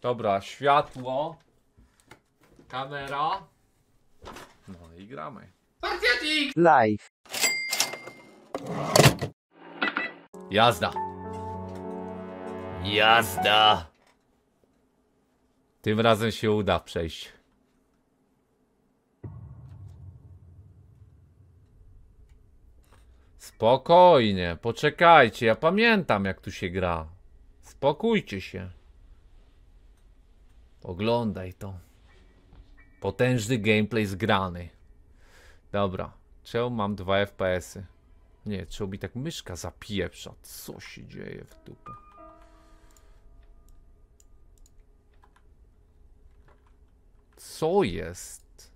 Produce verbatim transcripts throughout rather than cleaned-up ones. Dobra, światło. Kamera. No i gramy. Spartiatix! Live. Jazda. Jazda. Tym razem się uda przejść. Spokojnie, poczekajcie, ja pamiętam jak tu się gra. Spokójcie się. Oglądaj to. Potężny gameplay z Granny. Dobra, czemu mam dwa F P S-y? Nie, czemu mi tak myszka zapieprza? Co się dzieje w dupę? Co jest?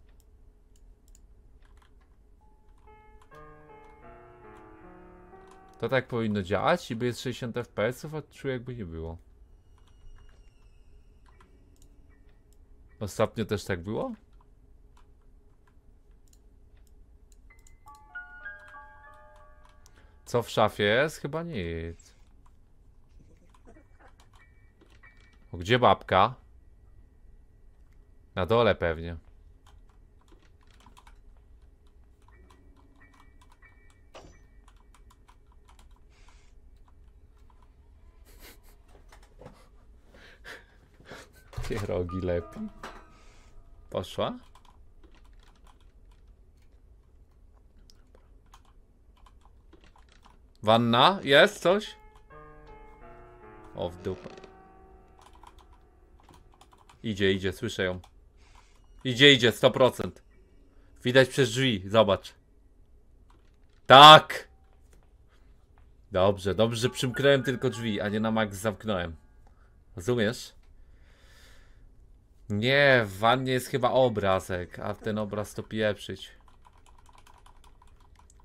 To tak powinno działać, i by jest sześćdziesiąt F P S-ów, a czuję jakby nie było. Ostatnio też tak było? Co w szafie jest? Chyba nic. O, gdzie babka? Na dole pewnie. Rogi lepiej. Poszła? Wanna? Jest coś? O, w dupę. Idzie, idzie, słyszę ją. Idzie, idzie, sto procent. Widać przez drzwi, zobacz. Tak! Dobrze, dobrze, że przymknąłem tylko drzwi, a nie na max zamknąłem. Rozumiesz? Nie, w wannie jest chyba obrazek, a ten obraz to pieprzyć.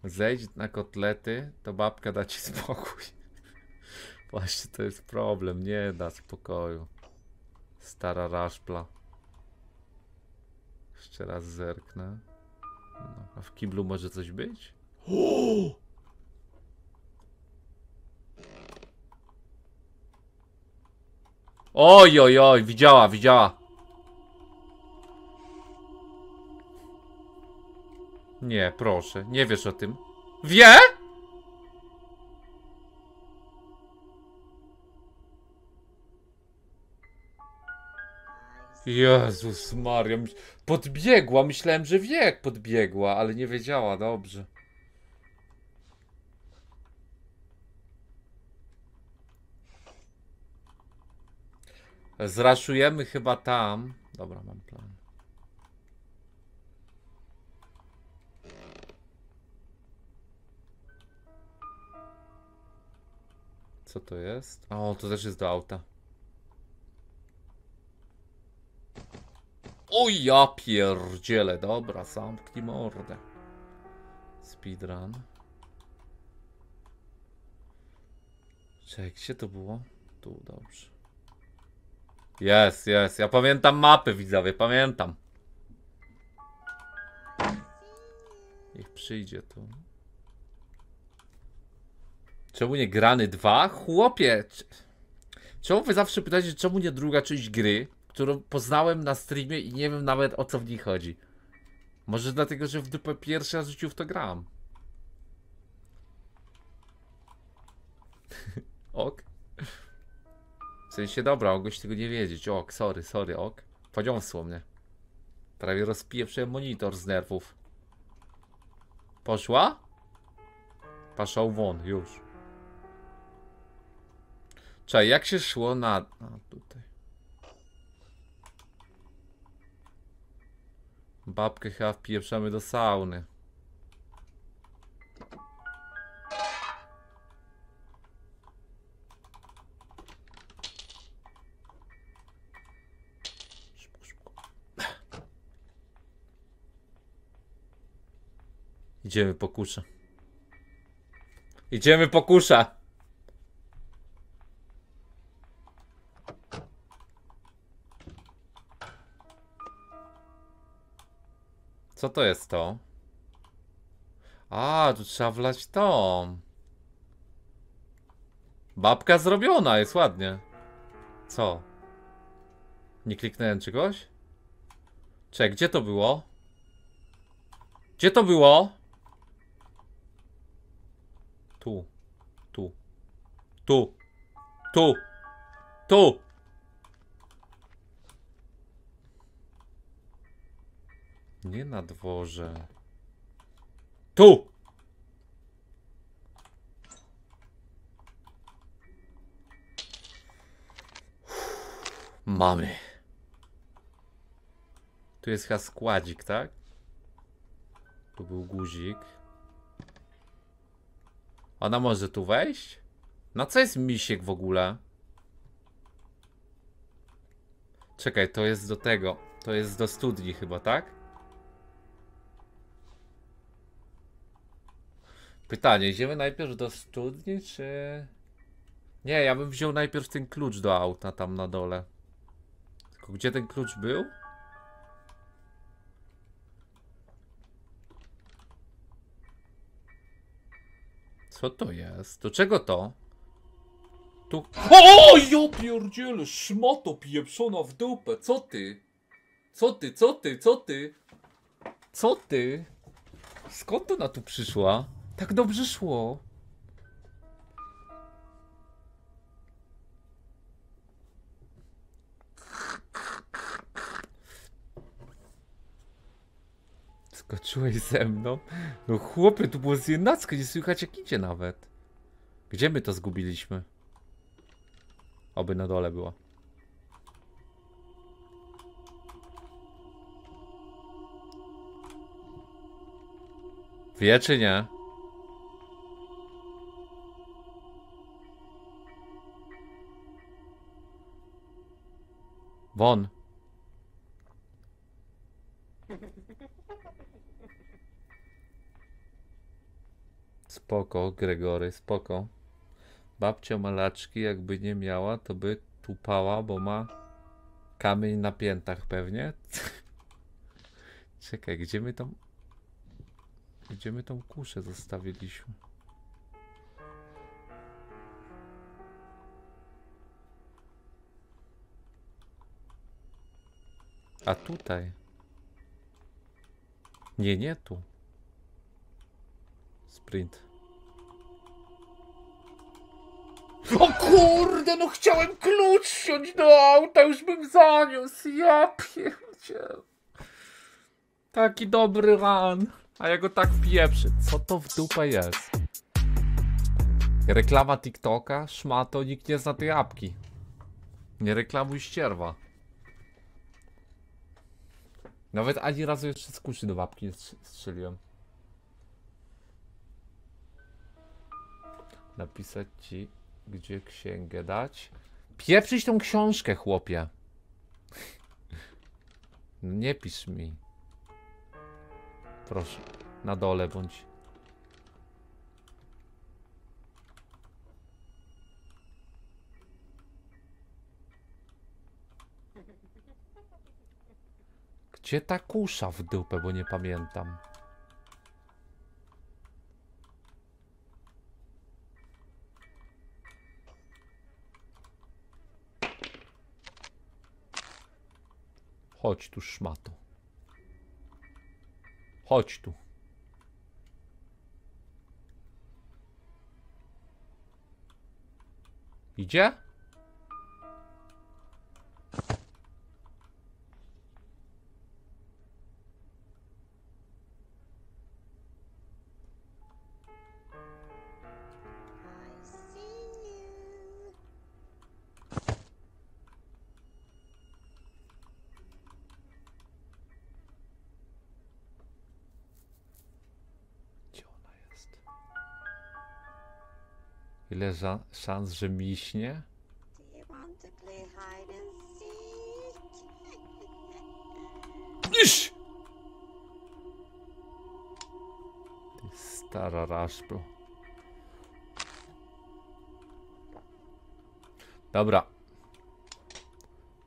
Zejdź na kotlety, to babka da ci spokój. Właśnie to jest problem, nie da spokoju. Stara raszpla. Jeszcze raz zerknę. No, a w kiblu może coś być? O! Oj, oj, oj, widziała, widziała. Nie, proszę, nie wiesz o tym. Wie? Jezus Maria, podbiegła, myślałem, że wie jak podbiegła, ale nie wiedziała, dobrze. Zraszujemy chyba tam. Dobra, mam plan. Co to jest? O, to też jest do auta. O ja pierdzielę. Dobra, zamknij mordę. Speedrun. Czekaj, gdzie to było? Tu, dobrze. Jest, jest. Ja pamiętam mapy, widzowie, pamiętam. Niech przyjdzie tu. Czemu nie Granny dwa? Chłopie! Czemu wy zawsze pytacie, czemu nie druga część gry, którą poznałem na streamie i nie wiem nawet o co w niej chodzi? Może dlatego, że w dupę pierwszy raz w życiu w to gram. Ok. W sensie dobra, mogłeś tego nie wiedzieć. Ok, sorry, sorry, ok. Poniosło mnie. Prawie rozpieprzyłem monitor z nerwów. Poszła? Paszał won, już. Czekaj, jak się szło na... A, tutaj. Babkę chyba wpieprzamy do sauny. Szybko, szybko. Idziemy po kuszę. Idziemy po kusza. Co to jest to? A, tu trzeba wlać tą. Babka zrobiona, jest ładnie. Co? Nie kliknąłem czegoś? Czekaj, gdzie to było? Gdzie to było? Tu. Tu. Tu. Tu. Tu. Nie na dworze. Tu! Mamy. Tu jest chyba składzik, tak? Tu był guzik. Ona może tu wejść? No co jest misiek w ogóle? Czekaj, to jest do tego. To jest do studni chyba, tak? Pytanie, idziemy najpierw do studni, czy... Nie, ja bym wziął najpierw ten klucz do auta tam na dole. Tylko gdzie ten klucz był? Co to jest? Do czego to? Tu... O, ja pierdzielę, szmato pieprzona w dupę, co ty? Co ty, co ty, co ty? Co ty? Skąd ona tu przyszła? Tak dobrze szło. Skoczyłeś ze mną? No chłopie, tu było znienacka, nie słychać jak idzie nawet. Gdzie my to zgubiliśmy? Oby na dole było. Wie czy nie? Won. Spoko, Gregory, spoko. Babcia malaczki, jakby nie miała, to by tupała, bo ma kamień na piętach pewnie. Czekaj, gdzie my tą... Gdzie my tą kuszę zostawiliśmy? A tutaj. Nie, nie tu. Sprint. O kurde, no chciałem klucz wziąć do auta, już bym zaniósł, ja pierdzie. Taki dobry run, a ja go tak pieprzę. Co to w dupę jest? Reklama TikToka? Szmato, nikt nie zna tej apki. Nie reklamuj ścierwa. Nawet ani razu jeszcze z kuszy do łapki nie strzeliłem. Napisać ci, gdzie księgę dać. Pieprzyć tą książkę, chłopie. Nie pisz mi. Proszę, na dole bądź. Gdzie ta kusza w dupę, bo nie pamiętam. Chodź tu, szmato. Chodź tu. Idzie? Ile szans, że miśnie? Iść! Ty stara raszpro. Dobra.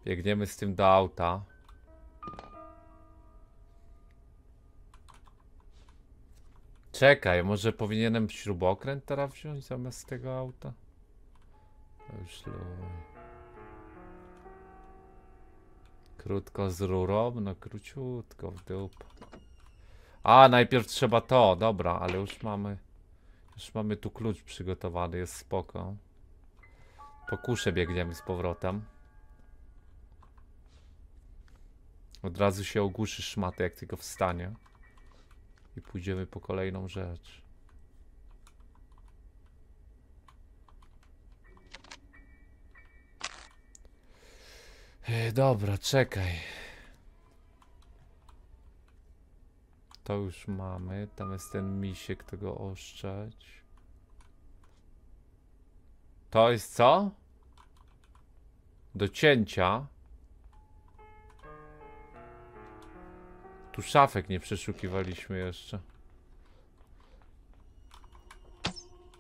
Biegniemy z tym do auta. Czekaj, może powinienem śrubokręt teraz wziąć zamiast tego auta? Już luj. Krótko z rurą, no króciutko w dup. A, najpierw trzeba to, dobra, ale już mamy... Już mamy tu klucz przygotowany, jest spoko. Po kuszę biegniemy z powrotem. Od razu się ogłuszy szmatę, jak tylko wstanie. I pójdziemy po kolejną rzecz. Dobra, czekaj. To już mamy. Tam jest ten misiek, tego oszczeć. To jest co? Do cięcia. Tu szafek nie przeszukiwaliśmy jeszcze.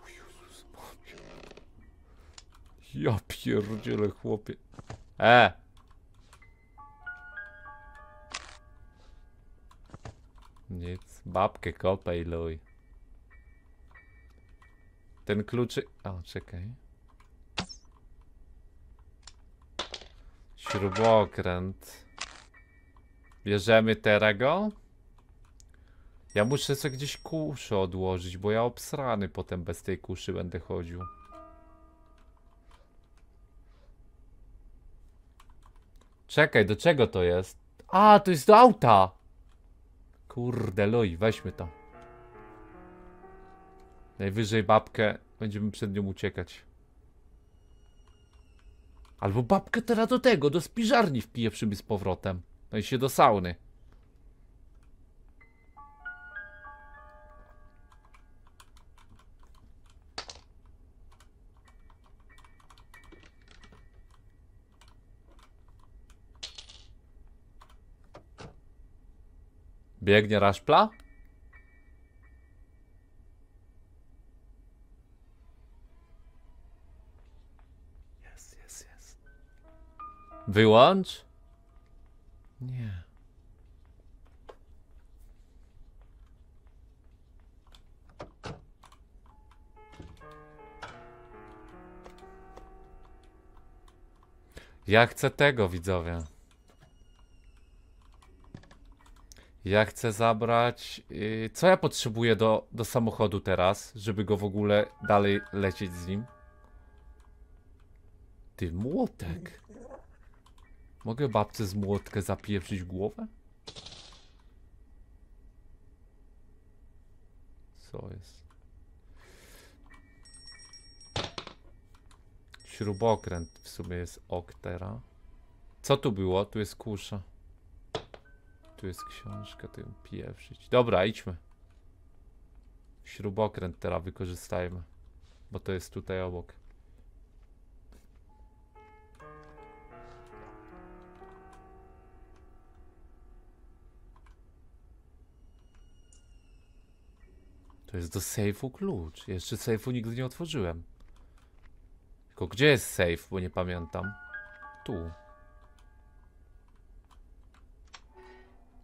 O Jezus, ja pierdzielę, chłopie. E! Nic, babkę kopaj, luj. Ten kluczy... O, czekaj. Śrubokręt. Bierzemy terego. Ja muszę sobie gdzieś kuszę odłożyć, bo ja obsrany potem bez tej kuszy będę chodził. Czekaj, do czego to jest? A, to jest do auta! Kurde, loj, weźmy to. Najwyżej babkę, będziemy przed nią uciekać. Albo babkę teraz do tego, do spiżarni wpijewszymy z powrotem. No i się do sauny. Biegnie raszpla? Jest, jest, jest. Wyłącz? Nie. Ja chcę tego, widzowie. Ja chcę zabrać... Yy, co ja potrzebuję do, do samochodu teraz, żeby go w ogóle dalej lecieć z nim? Ty, młotek. Mogę babce z młotkę zapieprzyć głowę? Co jest? Śrubokręt w sumie jest oktera. Co tu było? Tu jest kusza. Tu jest książka, to ją pieprzyć. Dobra, idźmy. Śrubokręt teraz wykorzystajmy. Bo to jest tutaj obok. To jest do sejfu klucz. Jeszcze sejfu nigdy nie otworzyłem. Tylko gdzie jest sejf, bo nie pamiętam. Tu.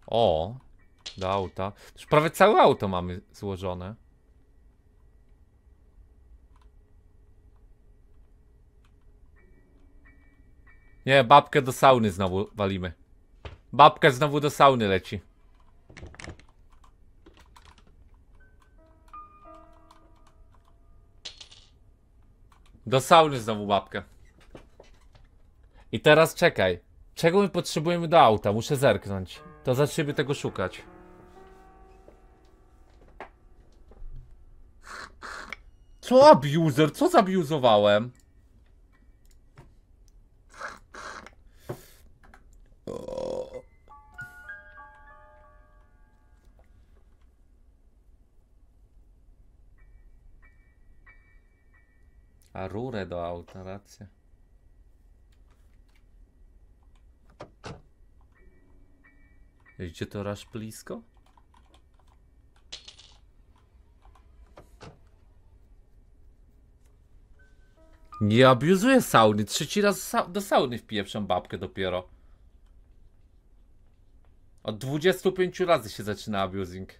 O, do auta. Już prawie całe auto mamy złożone. Nie, babkę do sauny znowu walimy. Babka znowu do sauny leci. Do sauny znowu babkę. I teraz czekaj. Czego my potrzebujemy do auta? Muszę zerknąć. To zaczniemy tego szukać. Co abuser? Co zabuzowałem? A rurę do auta, racja. Gdzie to rasz blisko? Nie abuzuję sauny. Trzeci raz do sauny wpieprzam babkę dopiero. Od dwudziestu pięciu razy się zaczyna abusing.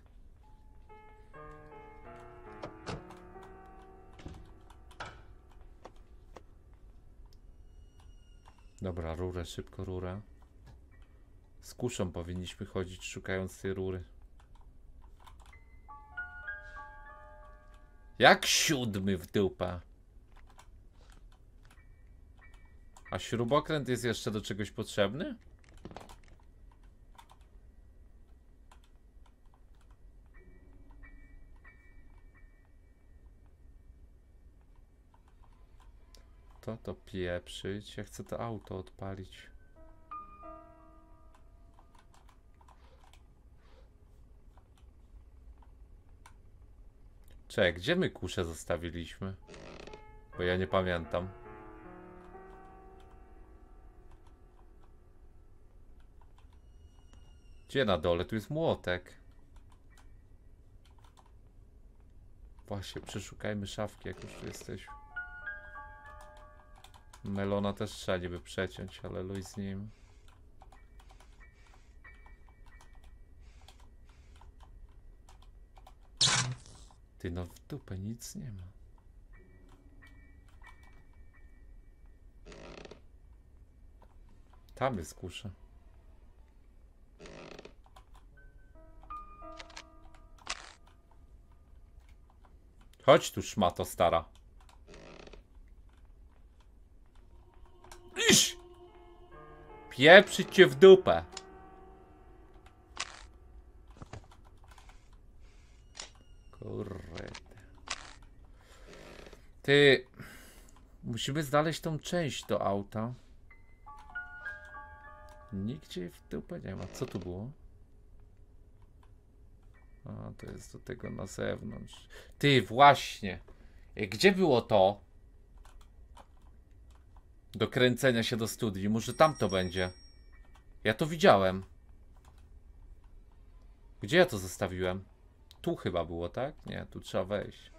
Dobra, rurę, szybko rurę. Z kuszą powinniśmy chodzić, szukając tej rury. Jak siódmy w dupę. A śrubokręt jest jeszcze do czegoś potrzebny? To to pieprzyć. Ja chcę to auto odpalić. Czekaj, gdzie my kuszę zostawiliśmy? Bo ja nie pamiętam. Gdzie na dole? Tu jest młotek. Właśnie, przeszukajmy szafki, jak już tu jesteśmy. Melona też trzeba niby przeciąć, ale luj z nim. Ty, no w dupę nic nie ma. Tam jest kusza. Chodź tu, szmato stara. Iż! Pieprzyć cię w dupę. Kurde. Ty... Musimy znaleźć tą część do auta. Nigdzie w dupę nie ma. Co tu było? A, to jest do tego na zewnątrz. Ty, właśnie. Gdzie było to? Do kręcenia się do studni. Może tam to będzie. Ja to widziałem. Gdzie ja to zostawiłem? Tu chyba było, tak? Nie, tu trzeba wejść.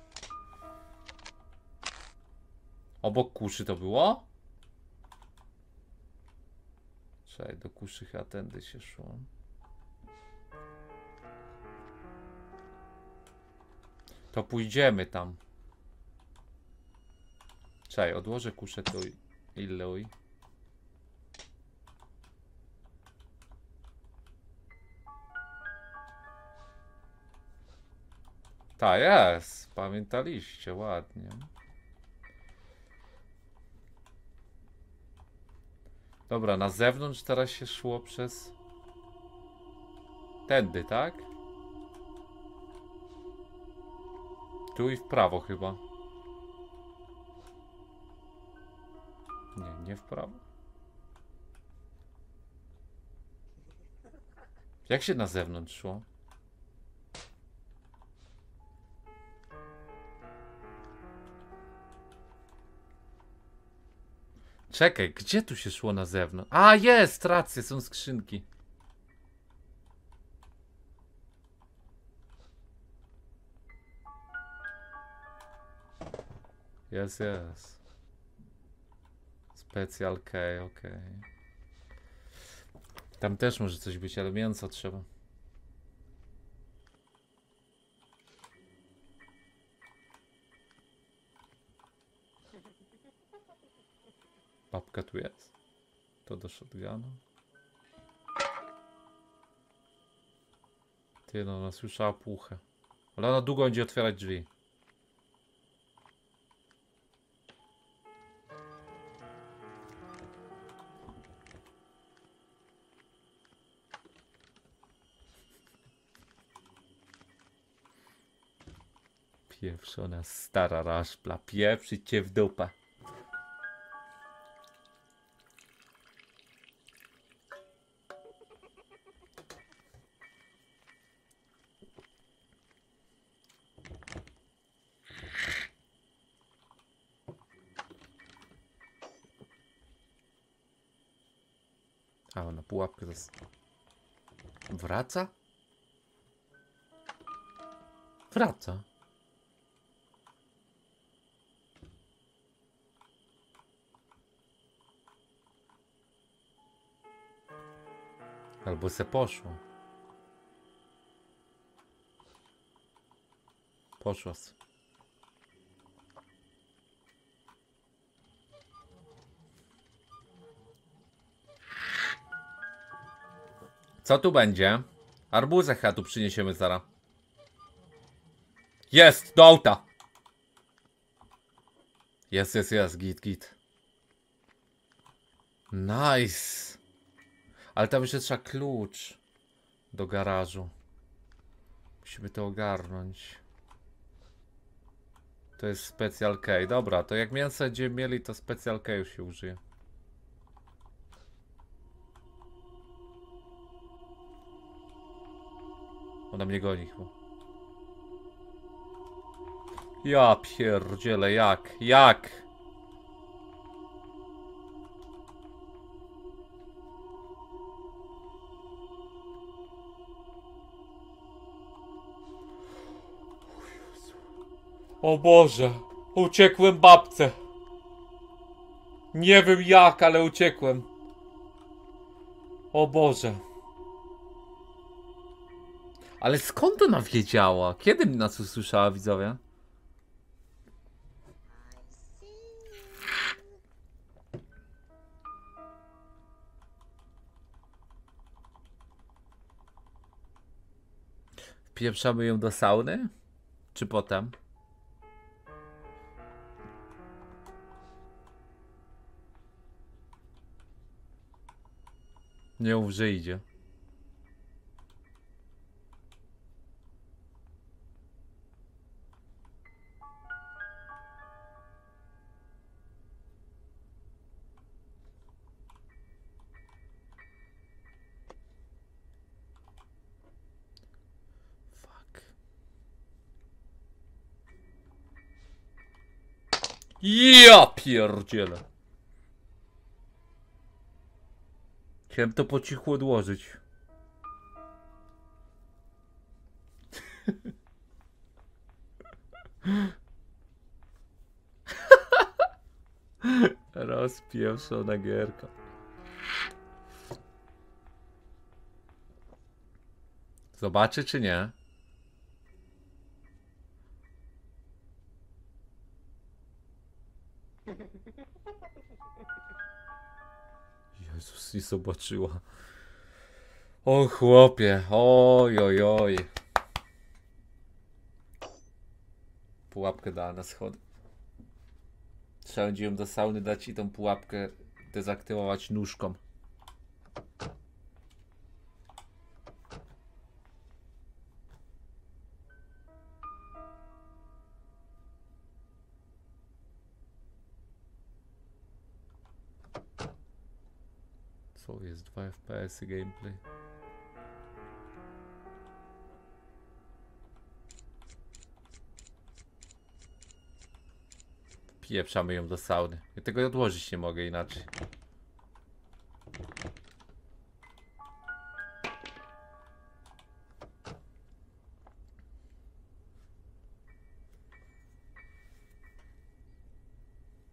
Obok kuszy to było? Czekaj, do kuszy chyba tędy się szło. To pójdziemy tam. Czekaj, odłożę kuszę tu i luj. Ta jest, pamiętaliście ładnie. Dobra, na zewnątrz teraz się szło przez... Tędy, tak? Tu i w prawo chyba. Nie, nie w prawo. Jak się na zewnątrz szło? Czekaj, gdzie tu się szło na zewnątrz? A, jest! Rację, są skrzynki. Jest, jest. Specjal K, okej. Okay. Tam też może coś być, ale mięso trzeba. Babka tu jest? To do shotguna? Ty, no ona słyszała puchę. Ale ona długo będzie otwierać drzwi. Pieprzona stara raszpla, pieprzyć cię w dupę. A ona pułapkę zas... Wraca? Wraca. Albo se poszło. Poszło se. Co tu będzie? Arbuzę chyba tu przyniesiemy zaraz. Jest! Do auta! Jest, jest, jest. Git, git. Nice. Ale tam jeszcze trzeba klucz do garażu. Musimy to ogarnąć. To jest Special K. Dobra, to jak mięso będziemy mieli, to Special K już się użyje. Ona mnie goni chyba. Ja pierdzielę, jak? Jak? O Boże, uciekłem babce. Nie wiem jak, ale uciekłem. O Boże. Ale skąd ona wiedziała? Kiedy nas usłyszała, widzowie? Wpieprzamy ją do sauny? Czy potem? Nie mów, że idzie. Ja pierdzielę. Chciałem to po cichu odłożyć. Rozpieprzona gierka. Zobaczy czy nie? Jezus, nie zobaczyła. O chłopie, oj, oj, oj. Pułapkę dała na schody. Trzeba będzie ją do sauny dać i tą pułapkę dezaktywować nóżką. Co jest? dwa F P S i gameplay. Pieprzamy ją do sauny. Ja tego odłożyć nie mogę inaczej.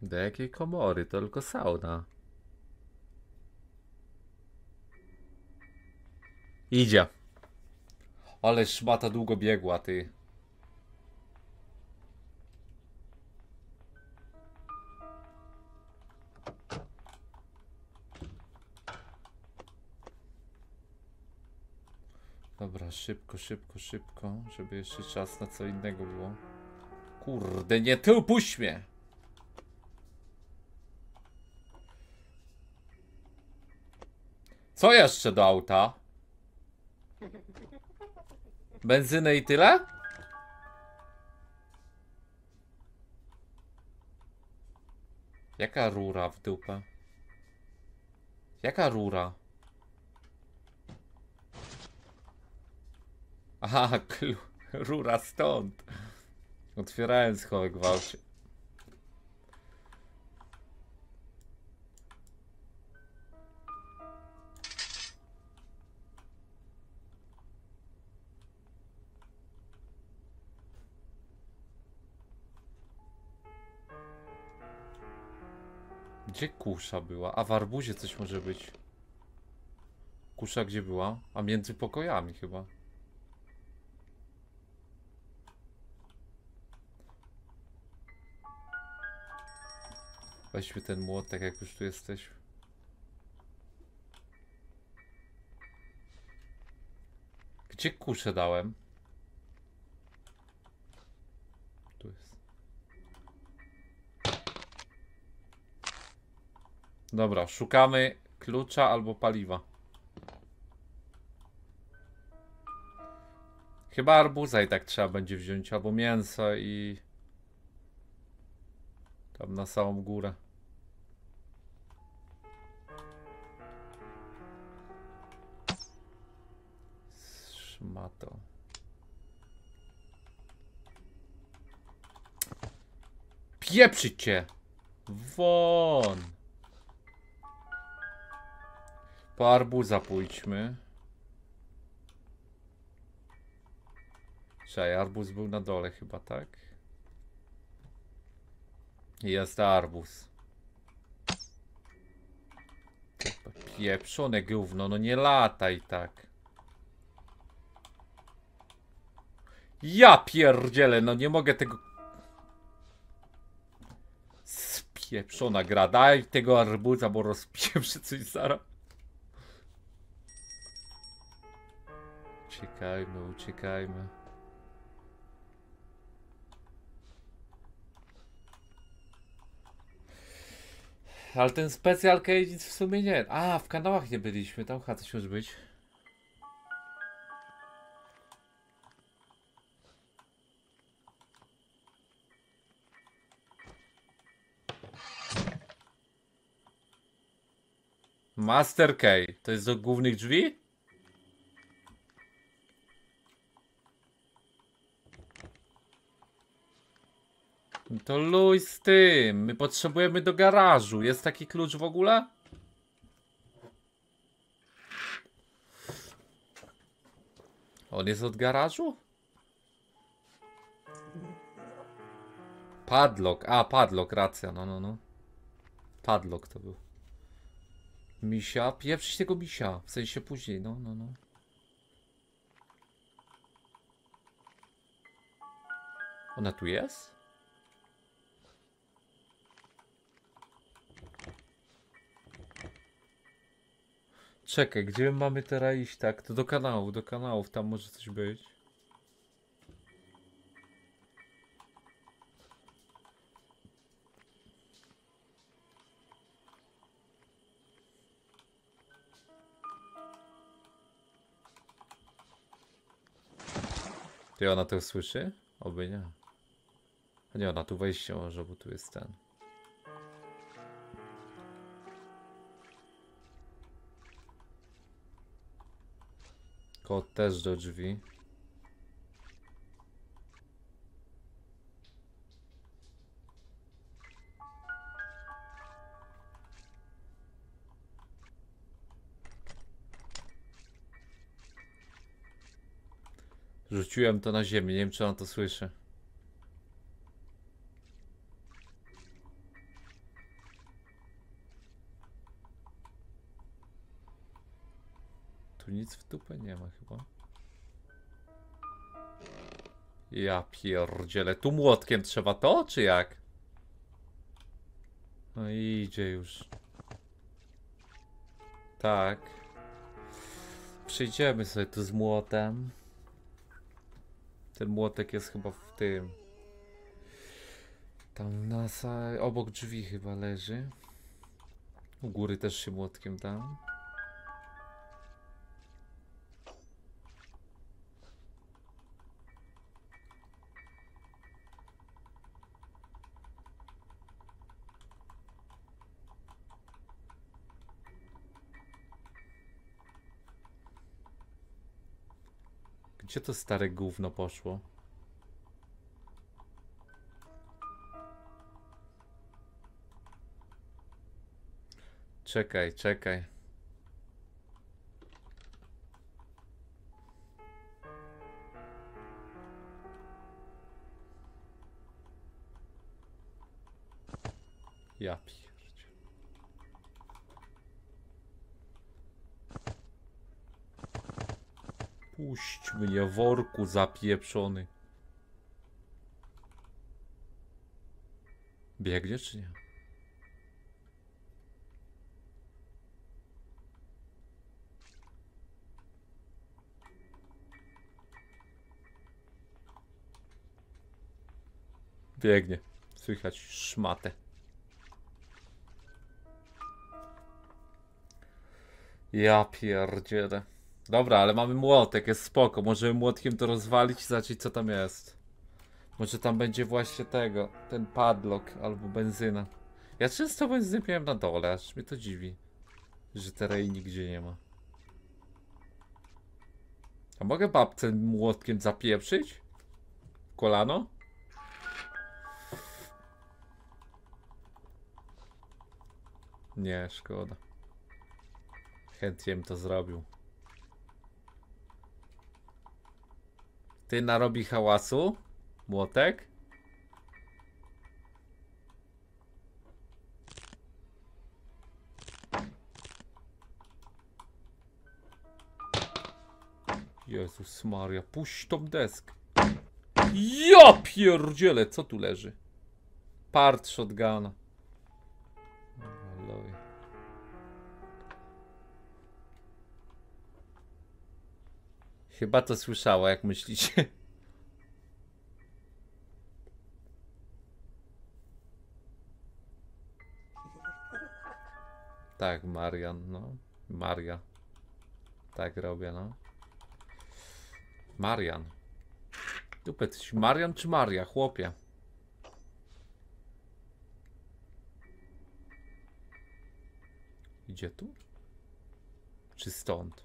Do jakiej komory? To tylko sauna. Idzie. Ale szmata długo biegła, ty. Dobra, szybko, szybko, szybko, żeby jeszcze czas na co innego było. Kurde, nie, ty puść mnie! Co jeszcze do auta? Benzynę i tyle? Jaka rura w dupę? Jaka rura? Aha, rura stąd. Otwierałem schowek w aucie. Gdzie kusza była? A w arbuzie coś może być. Kusza gdzie była? A między pokojami chyba. Weźmy ten młotek, jak już tu jesteś. Gdzie kuszę dałem? Tu jest. Dobra, szukamy klucza albo paliwa. Chyba arbuza i tak trzeba będzie wziąć, albo mięso i... Tam na samą górę. Szmato. Pieprzyć cię! Won! Po arbuza pójdźmy. Czekaj, arbuz był na dole chyba, tak? Jest arbuz. Pieprzone gówno, no nie lataj tak. Ja pierdzielę, no nie mogę tego... Spieprzona gra, daj tego arbuza, bo rozpieprzy coś zaraz. Uciekajmy, uciekajmy. Ale ten specjal case nic w sumie nie... A, w kanałach nie byliśmy, tam chyba coś może być. Master Key, to jest do głównych drzwi? To luj z tym, my potrzebujemy do garażu, jest taki klucz w ogóle? On jest od garażu? Padlock, a padlock, racja, no no no. Padlock to był. Misia, pieprzyć tego misia, w sensie później, no no no. Ona tu jest? Czekaj, gdzie mamy teraz iść? Tak, to do kanału, do kanałów, tam może coś być. Ty ona to słyszy? Oby nie. A nie, ona tu wejście może, bo tu jest ten. Kot też do drzwi. Rzuciłem to na ziemię, nie wiem czy on to słyszy. Tu nic w dupę nie ma chyba. Ja pierdzielę, tu młotkiem trzeba to, czy jak? No idzie już. Tak. Przyjdziemy sobie tu z młotem. Ten młotek jest chyba w tym. Tam na sali, obok drzwi chyba leży. U góry też się młotkiem tam. Gdzie to stare gówno poszło? Czekaj, czekaj. Ja pierdzie. Puść mnie, worku zapieprzony. Biegnie czy nie? Biegnie. Słychać szmatę. Ja pierdzielę. Dobra, ale mamy młotek, jest spoko. Możemy młotkiem to rozwalić i zobaczyć, co tam jest. Może tam będzie właśnie tego, ten padlock albo benzyna. Ja często benzynę miałem na dole, aż mnie to dziwi, że terenu nigdzie nie ma. A mogę babcę młotkiem zapieprzyć? Kolano? Nie, szkoda. Chętnie bym to zrobił. Ty narobi hałasu? Młotek? Jezus Maria, puść tą deskę. Ja pierdzielę, co tu leży? Part shotguna. Chyba to słyszała, jak myślicie? Tak, Marian, no. Maria. Tak robię, no. Marian. Dupę, Marian czy Maria, chłopie? Idzie tu? Czy stąd?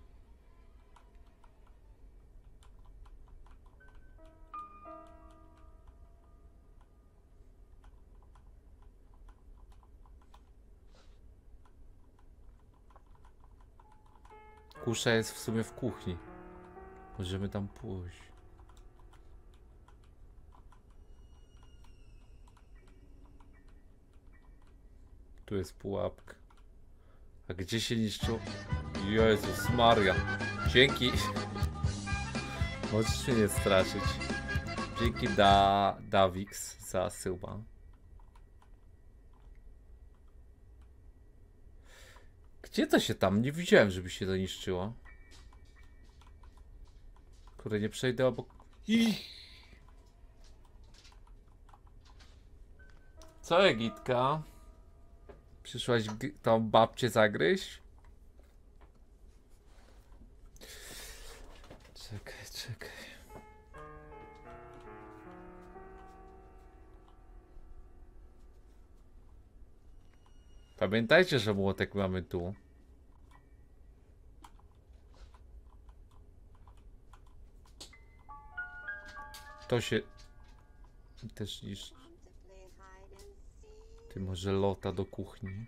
Kusza jest w sumie w kuchni. Możemy tam pójść. Tu jest pułapka. A gdzie się niszczył? Jezus Maria. Dzięki. Możesz się nie straszyć. Dzięki da... Dawix za suba. Gdzie to się tam? Nie widziałem, żeby się to niszczyło. Kurde, nie przejdę obok... I... Co, Egitka? Przyszłaś tą babcię zagryźć? Czekaj, czekaj. Pamiętajcie, że młotek mamy tu. To się... też niszczy. Ty, może lota do kuchni?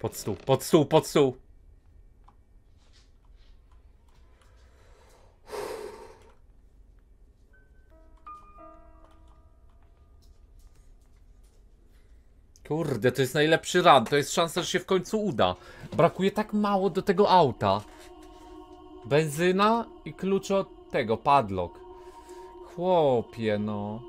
Pod stół, pod stół, pod stół! Kurde, to jest najlepszy run, to jest szansa, że się w końcu uda. Brakuje tak mało do tego auta. Benzyna i klucz od tego, padlock. Chłopie, no.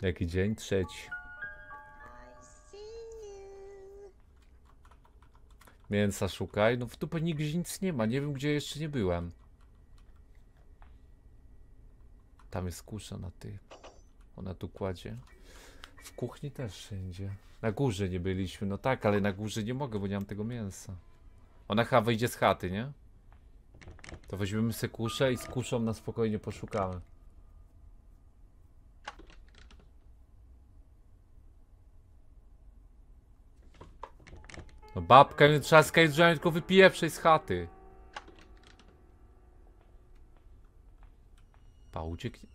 Jaki dzień trzeci. Mięsa szukaj, no w dupę nigdzie nic nie ma, nie wiem, gdzie jeszcze nie byłem. Tam jest kusza na ty. Ona tu kładzie. W kuchni też wszędzie. Na górze nie byliśmy. No tak, ale na górze nie mogę, bo nie mam tego mięsa. Ona chyba wyjdzie z chaty, nie? To weźmiemy sobie kuszę i z kuszą na spokojnie poszukamy. No babka nie trzaska i drzwiami, tylko wypije przejść z chaty. Pa, ucieknie.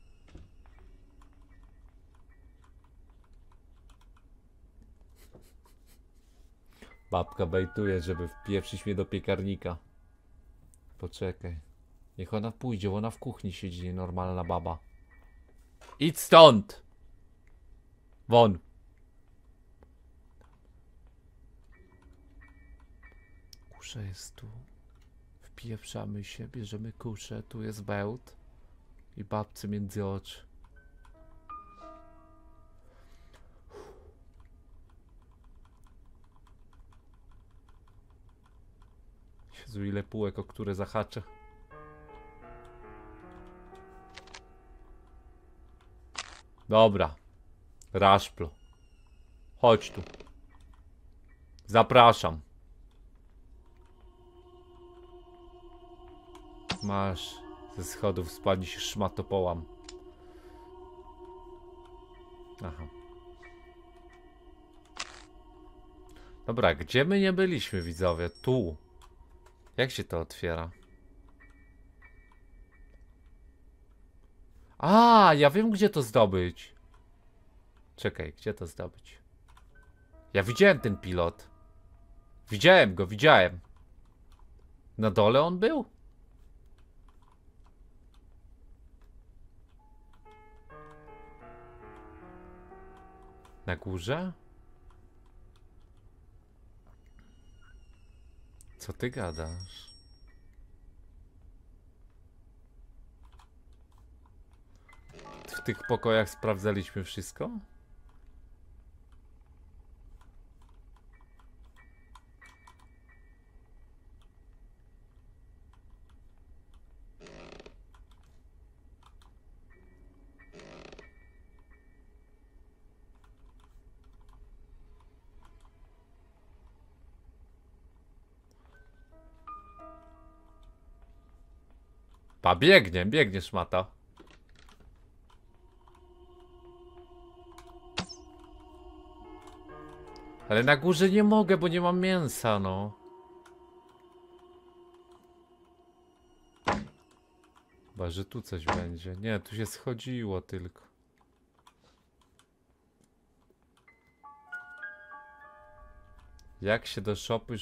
Babka bejtuje, żeby wpieprzyć mnie do piekarnika. Poczekaj. Niech ona pójdzie, bo ona w kuchni siedzi, normalna baba. Idź stąd! Won! Kusza jest tu. Wpieprzamy się, bierzemy kuszę, tu jest bełt. I babcy między oczy. Jezu, ile półek, o które zahaczę. Dobra. Raszplo. Chodź tu. Zapraszam. Masz. Ze schodów spadnie się szmatopołam. Aha. Dobra, gdzie my nie byliśmy, widzowie? Tu. Jak się to otwiera? A, ja wiem, gdzie to zdobyć. Czekaj, gdzie to zdobyć? Ja widziałem ten pilot. Widziałem go, widziałem. Na dole on był? Na górze? Co ty gadasz? W tych pokojach sprawdzaliśmy wszystko? Pa, biegnie, biegnie szmata. Ale na górze nie mogę, bo nie mam mięsa, no. Chyba, że tu coś będzie. Nie, tu się schodziło tylko. Jak się do szopy...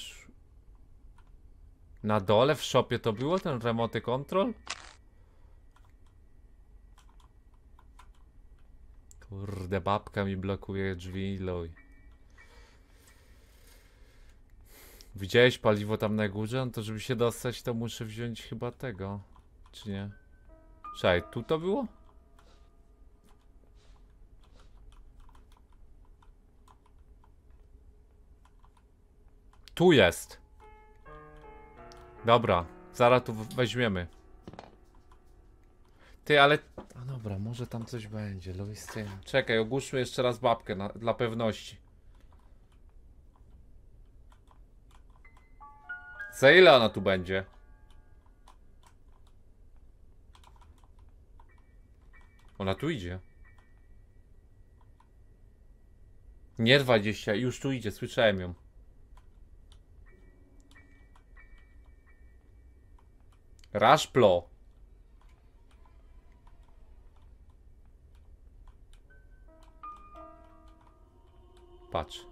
Na dole w szopie to było ten remote control? Kurde, babka mi blokuje drzwi, loj. Widziałeś paliwo tam na górze? No to żeby się dostać, to muszę wziąć chyba tego. Czy nie? Czekaj, tu to było? Tu jest. Dobra, zaraz tu weźmiemy. Ty, ale... A dobra, może tam coś będzie, Louis. Czekaj, ogłuszmy jeszcze raz babkę, na... dla pewności. Za ile ona tu będzie? Ona tu idzie. Nie dwadzieścia, już tu idzie, słyszałem ją. Raszplo. Patrz.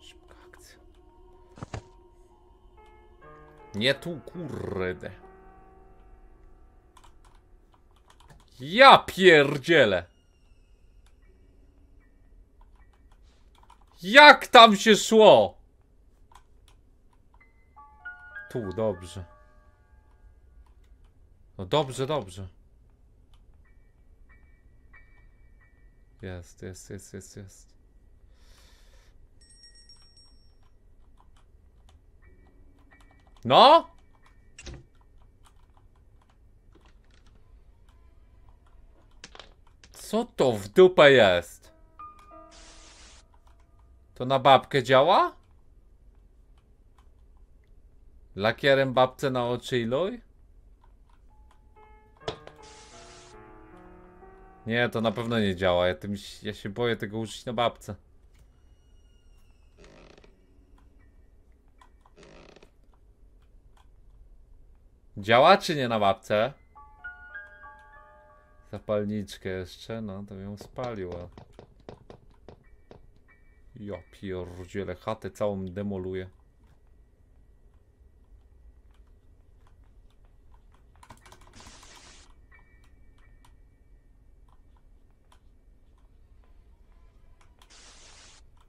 Szybka akcja. Nie tu, kurde. Ja pierdzielę. Jak tam się szło? Tu, dobrze. No dobrze, dobrze. Jest, jest, jest, jest, jest. No! Co to w dupę jest? To na babkę działa? Lakierem babce na oczy i loj? Nie, to na pewno nie działa. Ja, tym, ja się boję tego użyć na babce. Działa czy nie na babce? Zapalniczkę jeszcze, no to ją spaliła. Ja pierdzielę, chatę całą demoluję.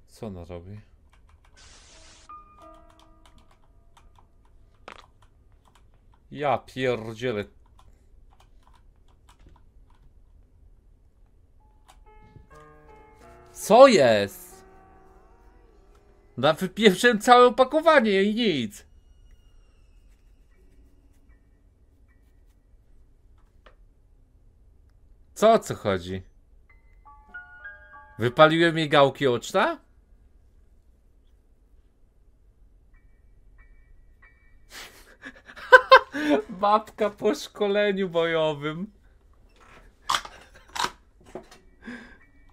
Co ona robi? Ja pierdzielę. Co jest? No, wypieprzyłem całe opakowanie i nic. Co o co chodzi? Wypaliłem jej gałki oczna? Babka po szkoleniu bojowym.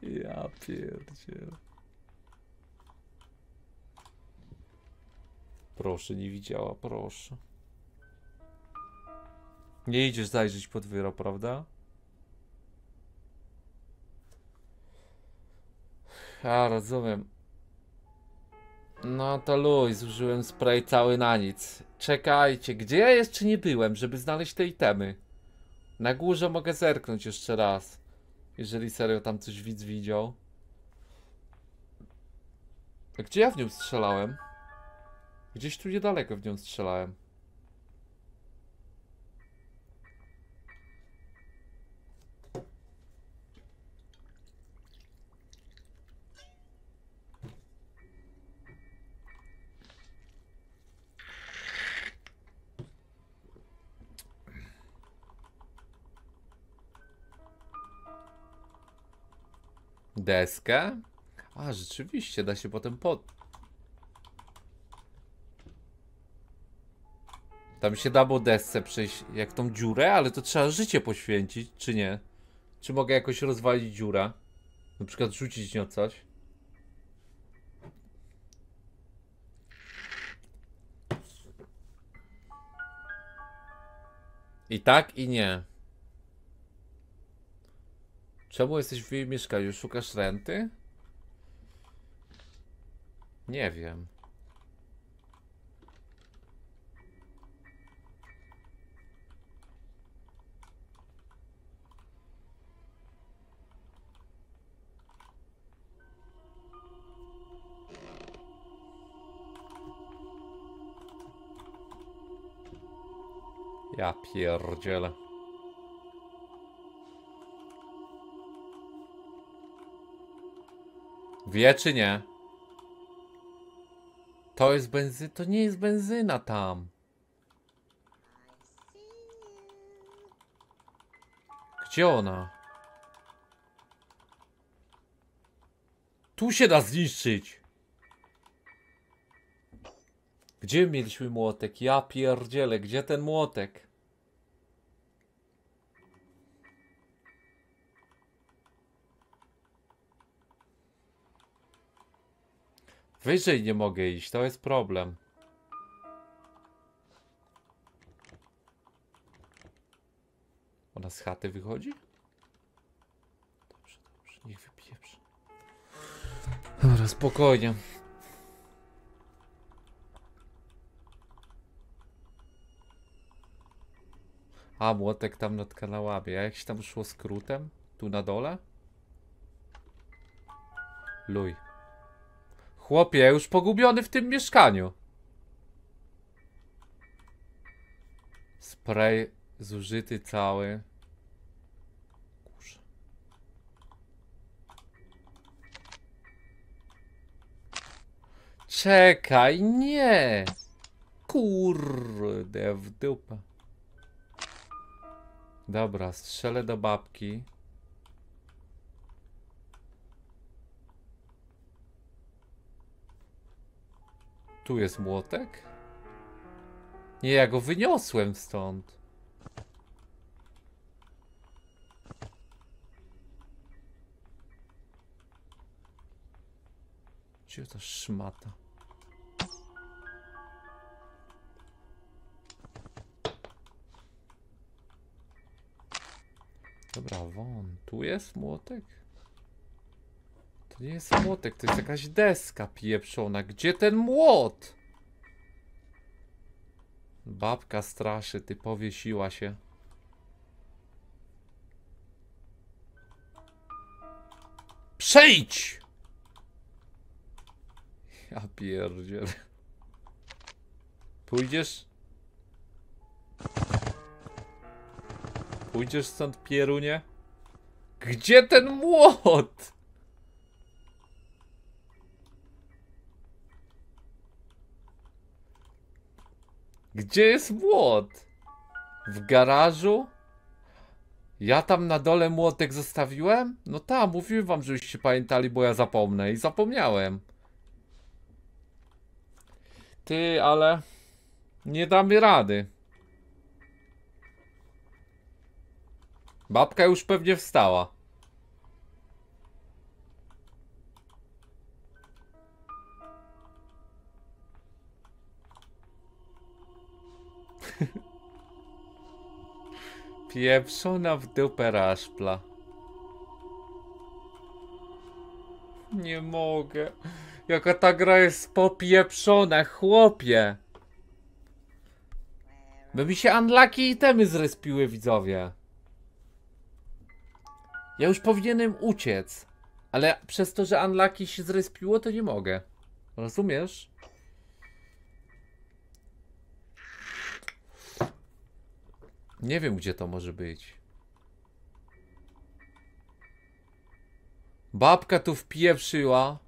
Ja pierdzielę. Proszę, nie widziała, proszę. Nie idziesz zajrzeć pod wyrok, prawda? A, rozumiem. No to luj, zużyłem spray cały na nic. Czekajcie, gdzie ja jeszcze nie byłem, żeby znaleźć te itemy? Na górze mogę zerknąć jeszcze raz. Jeżeli serio tam coś widz widział. A gdzie ja w nią strzelałem? Gdzieś tu niedaleko w nią strzelałem. Deskę? A, rzeczywiście, da się potem pod... Tam się da po desce przejść jak tą dziurę, ale to trzeba życie poświęcić, czy nie? Czy mogę jakoś rozwalić dziurę? Na przykład rzucić nią coś? I tak, i nie. Czemu jesteś w jej mieszkaniu? Szukasz renty? Nie wiem. Ja pierdzielę. Wie czy nie? To jest benzyna, to nie jest benzyna tam. Gdzie ona? Tu się da zniszczyć. Gdzie mieliśmy młotek? Ja pierdzielę, gdzie ten młotek? Wyżej nie mogę iść, to jest problem. Ona z chaty wychodzi? Dobrze, dobrze, niech wypieprzy. Dobra, spokojnie. A, młotek tam nad kanałami, a jak się tam szło skrótem? Tu na dole? Luj. Chłopie, już pogubiony w tym mieszkaniu. Spray zużyty cały. Kurze. Czekaj, nie. Kurde w dupę. Dobra, strzelę do babki. Tu jest młotek? Nie, ja go wyniosłem stąd. Gdzie ta szmata? Dobra, won. Tu jest młotek? To nie jest młotek, to jest jakaś deska pieprzona. Gdzie ten młot? Babka straszy, ty powiesiła się. Przejdź! Ja pierdzielę. Pójdziesz? Pójdziesz stąd, pierunie? Gdzie ten młot? Gdzie jest młot? W garażu? Ja tam na dole młotek zostawiłem? No tam, mówiłem wam, żebyście pamiętali, bo ja zapomnę i zapomniałem. Ty, ale... nie damy rady. Babka już pewnie wstała. Pieprzona w dupę raszpla. Nie mogę. Jaka ta gra jest popieprzona, chłopie. By mi się unlucky itemy zrespiły, widzowie. Ja już powinienem uciec. Ale przez to, że unlucky się zrespiło, to nie mogę. Rozumiesz? Nie wiem, gdzie to może być. Babka tu wpieprzyła.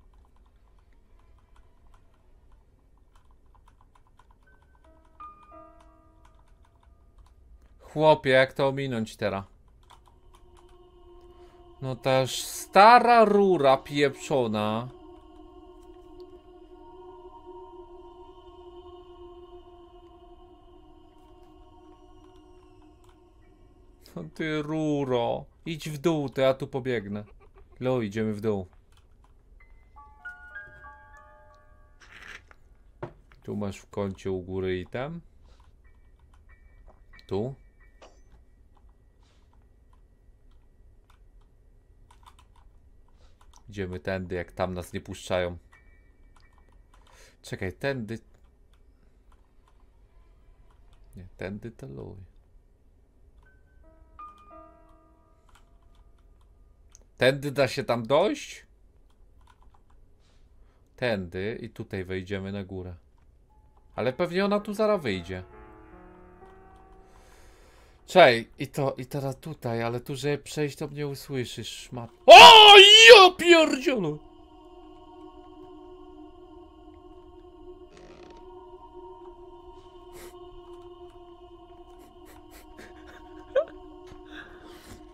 Chłopie, jak to ominąć teraz? No też stara rura pieprzona. No ty ruro, idź w dół, to ja tu pobiegnę. Lo, idziemy w dół. Tu masz w kącie u góry i tam. Tu. Idziemy tędy, jak tam nas nie puszczają. Czekaj, tędy. Nie, tędy to luj. Tędy da się tam dojść? Tędy i tutaj wejdziemy na górę. Ale pewnie ona tu zaraz wyjdzie. Czekaj, i to, i teraz tutaj, ale tu, żeby przejść, to mnie usłyszysz, szmat. O, ja pierdzielu!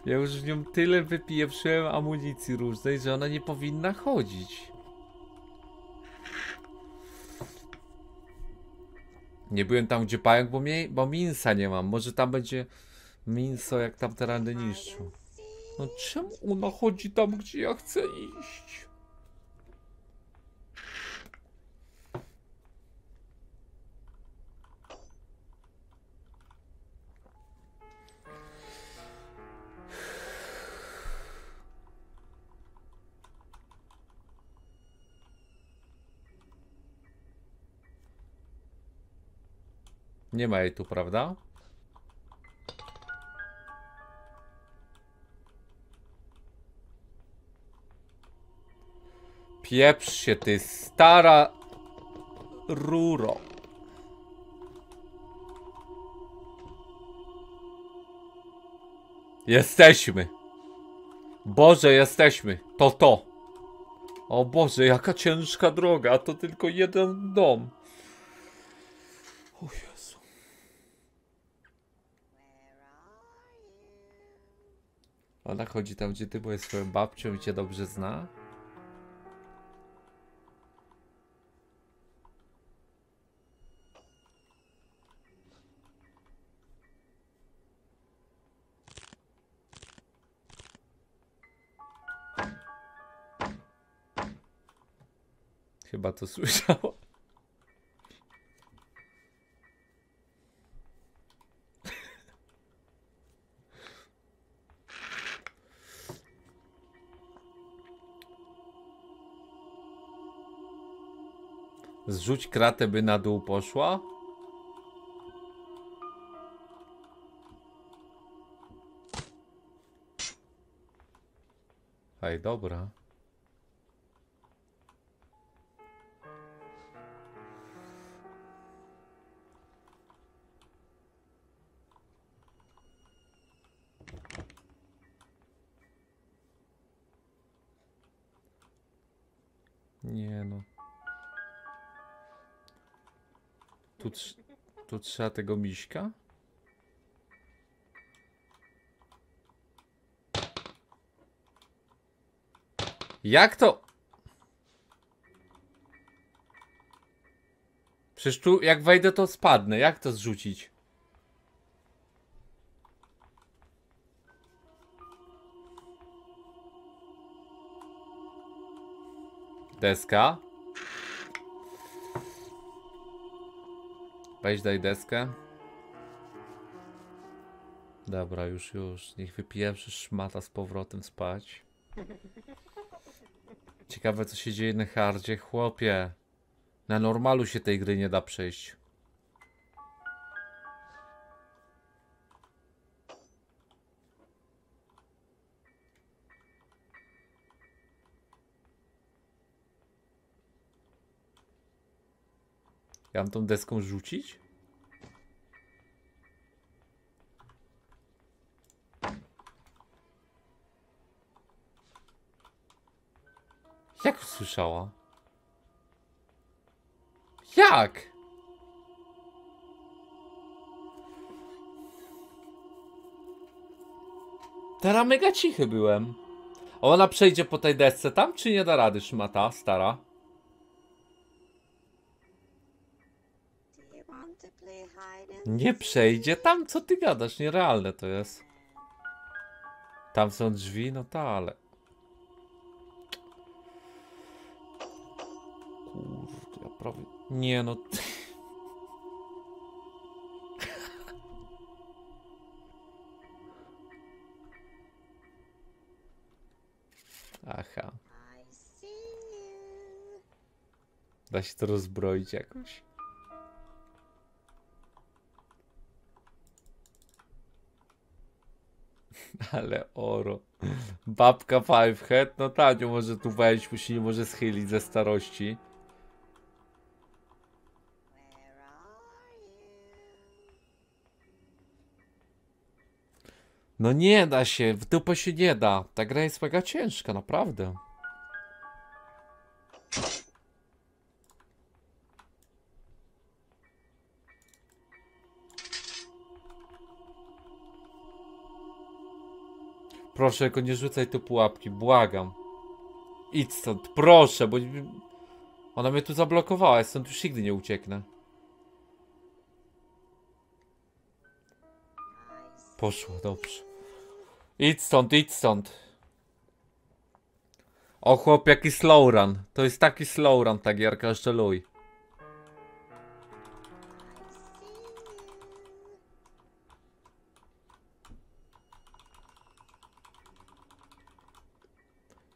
Ja już w nią tyle wypieprzyłem amunicji różnej, że ona nie powinna chodzić. Nie byłem tam, gdzie pająk, bo, mi, bo minsa nie mam. Może tam będzie minso, jak tam te randy niszczył. No czemu ona chodzi tam, gdzie ja chcę iść? Nie ma jej tu, prawda? Pieprz się, ty stara ruro. Jesteśmy. Boże, jesteśmy. To to. O Boże, jaka ciężka droga. To tylko jeden dom. O Jezu. Ona chodzi tam, gdzie ty, bo jest swoją babcią i cię dobrze zna. Chyba to słyszała. Zrzuć kratę, by na dół poszła. Hej, dobra. Nie no. Tu, To trzeba tego miśka? Jak to? Przecież tu jak wejdę, to spadnę. Jak to zrzucić? Deska. Weź daj deskę. Dobra, już, już. Niech wypijawszy szmata z powrotem spać. Ciekawe, co się dzieje na hardzie. Chłopie, na normalu się tej gry nie da przejść. Ja mam tą deską rzucić? Jak usłyszała? Jak? Teraz mega cichy byłem. Ona przejdzie po tej desce tam, czy nie da rady, szmata stara? Nie przejdzie tam, co ty gadasz? Nierealne to jest. Tam są drzwi, no ta, ale... Kurde, ja prawie... Nie no... Aha. Da się to rozbroić jakoś? Ale oro. Babka Five Head, no ta nie może tu wejść, bo się nie może schylić ze starości. No nie da się, w dupę się nie da. Ta gra jest mega ciężka, naprawdę. Proszę, tylko nie rzucaj tu pułapki, błagam. Idź stąd, proszę, bo ona mnie tu zablokowała, ja stąd już nigdy nie ucieknę. Poszło, dobrze. Idź stąd, idź stąd. O chłop, jaki slow run. To jest taki slow run, ta gierka, jeszcze luj.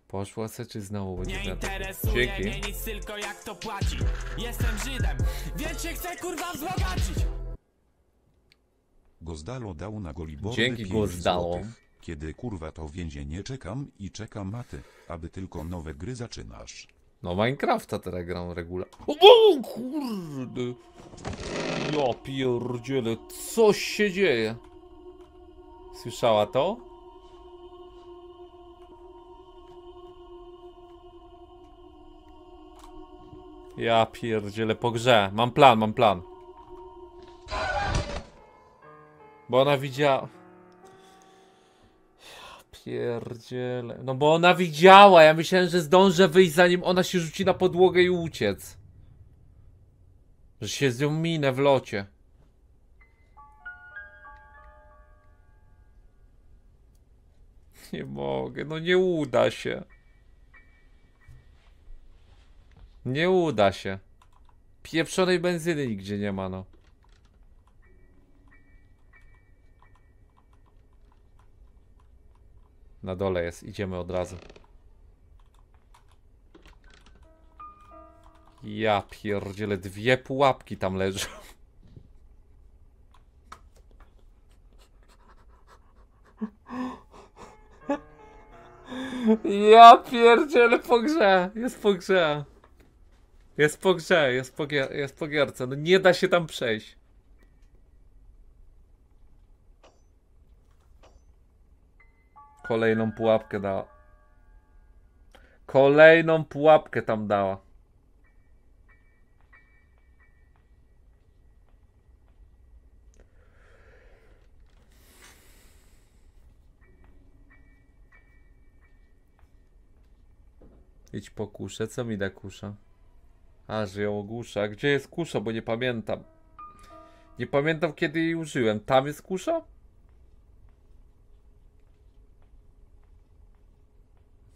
Poszła se, czy znowu będzie nie interesuje Dzięki. Mnie nic, tylko jak to płaci. Jestem Żydem, więc się chcę kurwa wzbogacić. Gozdalo dał na golibordy Dzięki Gozdalo złotych. Kiedy kurwa to więzienie czekam i czekam maty, aby tylko nowe gry zaczynasz. No Minecrafta teraz gram regula. O, o kurde. Ja pierdzielę, co się dzieje? Słyszała to? Ja pierdzielę po grze. Mam plan, mam plan. Bo ona widziała... Ja pierdzielę... No bo ona widziała, ja myślałem, że zdążę wyjść, zanim ona się rzuci na podłogę i uciec. Że się z nią minę w locie. Nie mogę, no nie uda się. Nie uda się. Pieprzonej benzyny nigdzie nie ma, no. Na dole jest, idziemy od razu. Ja pierdzielę, dwie pułapki tam leżą. Ja pierdzielę po grze, jest po grze. Jest po grze, jest po, gier, jest po gierce, no nie da się tam przejść. Kolejną pułapkę dała. Kolejną pułapkę tam dała. Idź po kuszę. Co mi da kusza? A, że ją ogłusza. Gdzie jest kusza? Bo nie pamiętam. Nie pamiętam, kiedy jej użyłem. Tam jest kusza?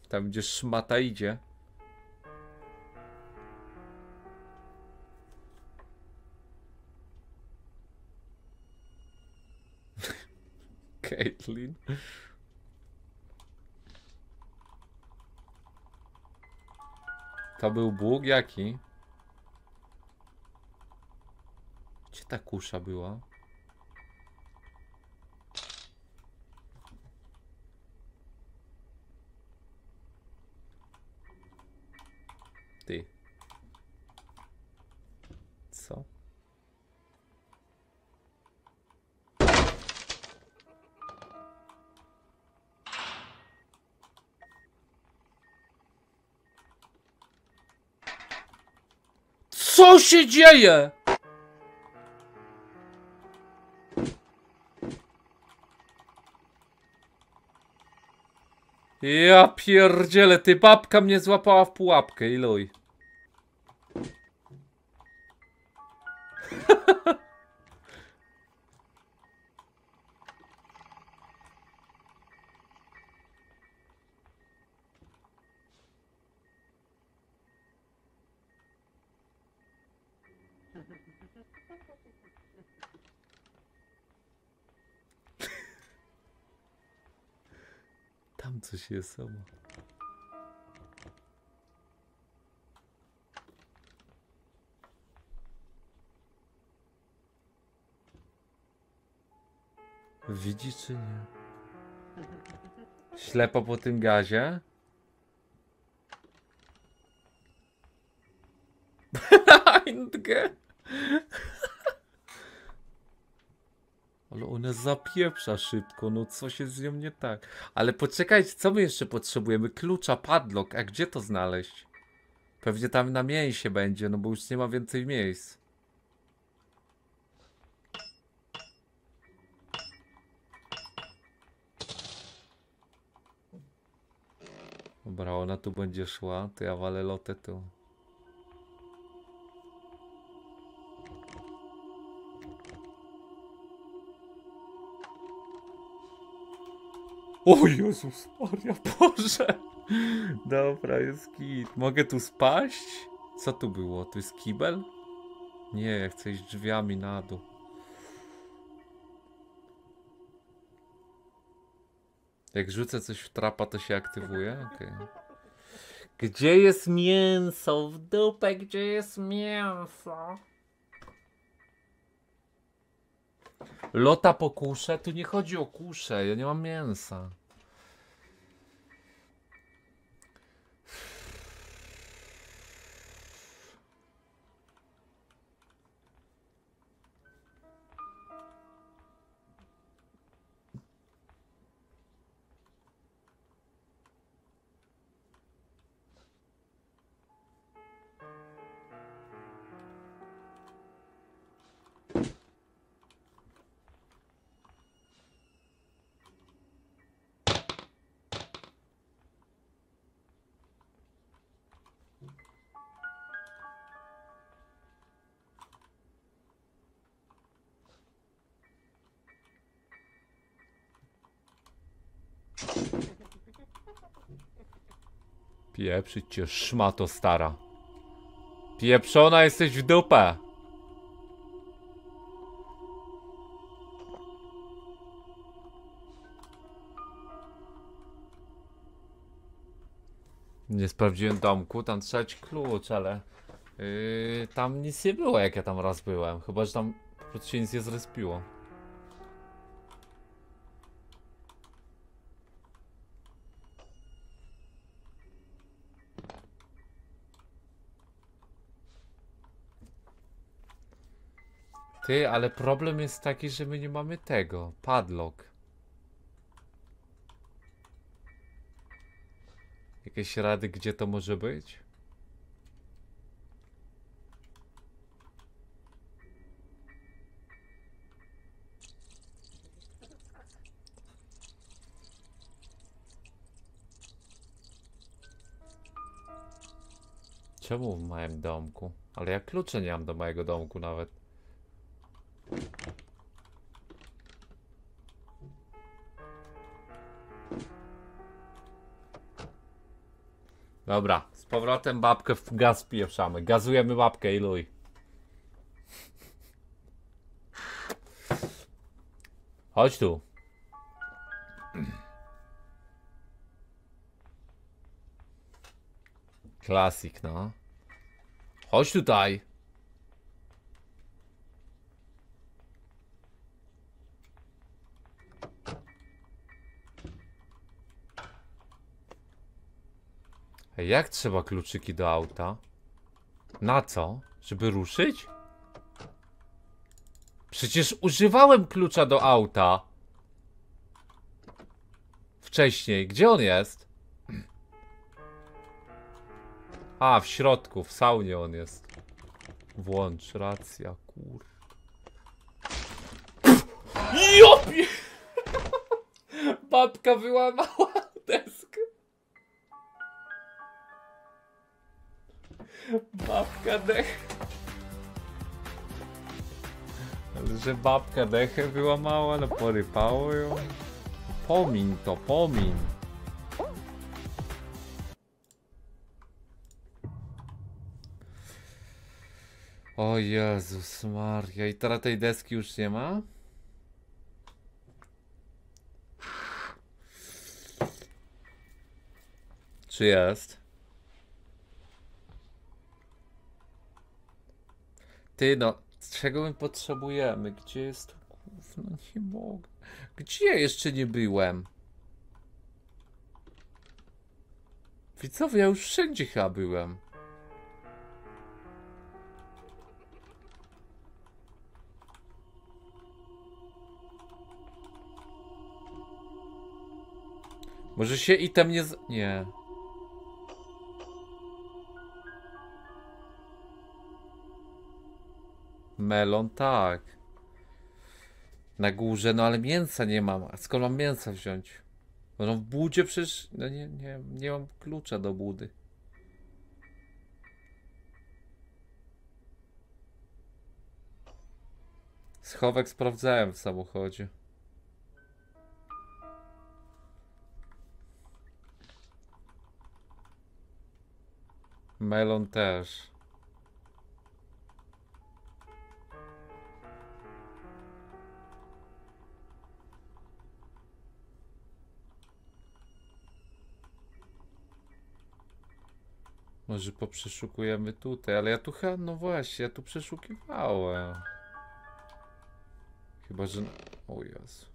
Tam, gdzie szmata idzie. Caitlyn. To był bóg jaki? Gdzie ta kusza była? Ty. Co? Co się dzieje? Ja pierdzielę, ty babka mnie złapała w pułapkę, iluj. Tam coś jest samo. Widzi czy nie? Ślepa po tym gazie? Ale ona zapieprza szybko, no co się z nią nie tak. Ale poczekajcie, co my jeszcze potrzebujemy? Klucza, padlock, a gdzie to znaleźć? Pewnie tam na mięsie będzie, no bo już nie ma więcej miejsc. Dobra, ona tu będzie szła, to ja walę lotę tu. O Jezus Maria, Boże. Dobra, jest kit. Mogę tu spaść? Co tu było? Tu jest kibel? Nie, ja chcę iść drzwiami na dół. Jak rzucę coś w trapa, to się aktywuje? Okej. Gdzie jest mięso? W dupę, gdzie jest mięso? Lota po kuszę? Tu nie chodzi o kuszę, ja nie mam mięsa. Pieprzyć cię, szmato stara. Pieprzona jesteś w dupę. Nie sprawdziłem domku, tam trzeba dać klucz, ale yy, tam nic nie było, jak ja tam raz byłem. Chyba, że tam po prostu się nic nie zrespiło. Ty, ale problem jest taki, że my nie mamy tego. Padlock. Jakieś rady, gdzie to może być? Czemu w moim domku? Ale ja klucze nie mam do mojego domku nawet. Dobra, z powrotem babkę w gaz pieprzamy. Gazujemy babkę i luj. Chodź tu. Klasik, no. Chodź tutaj. Ej, jak trzeba kluczyki do auta? Na co? Żeby ruszyć? Przecież używałem klucza do auta wcześniej. Gdzie on jest? A, w środku, w saunie on jest. Włącz, racja, kur... Jopie! Babka wyłamała deskę. Babka dech. Ale że babka dechę wyłamała, no porypało ją. Pomiń to, pomiń. O Jezus Maria, i teraz tej deski już nie ma? Czy jest? Ty no, czego my potrzebujemy? Gdzie jest to gówno? Nie mogę. Gdzie ja jeszcze nie byłem? Widzowie, ja już wszędzie chyba byłem. Może się item nie... Z... Nie. Melon, tak. Na górze, no ale mięsa nie mam. A skąd mam mięsa wziąć? No w budzie przecież... No nie, nie, nie mam klucza do budy. Schowek sprawdzałem w samochodzie. Melon też. Może poprzeszukujemy tutaj, ale ja tu chyba, no właśnie, ja tu przeszukiwałem. Chyba, że... O Jezu.